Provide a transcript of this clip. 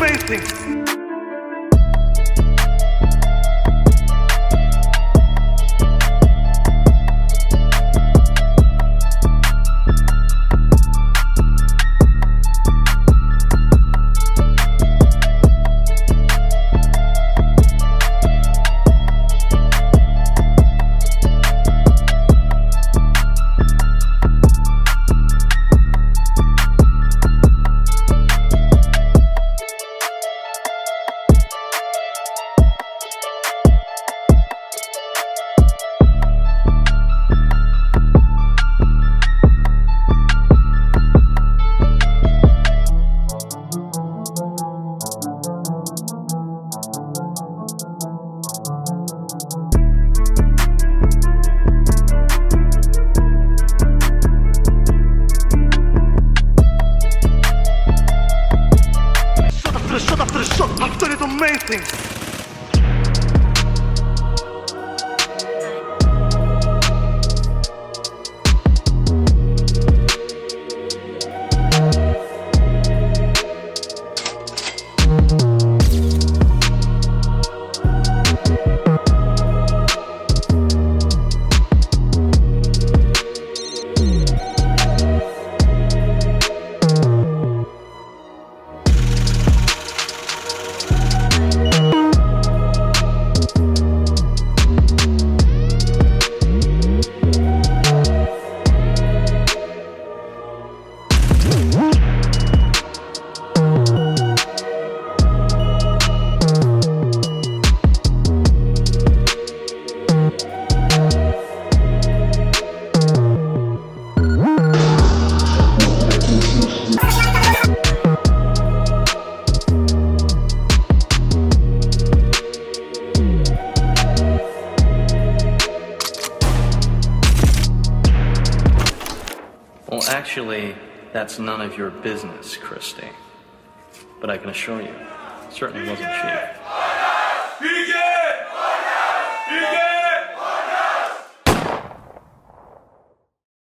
amazing. Shot after shot, I've done it amazing. Well, actually, that's none of your business, Christy. But I can assure you, it certainly wasn't cheap.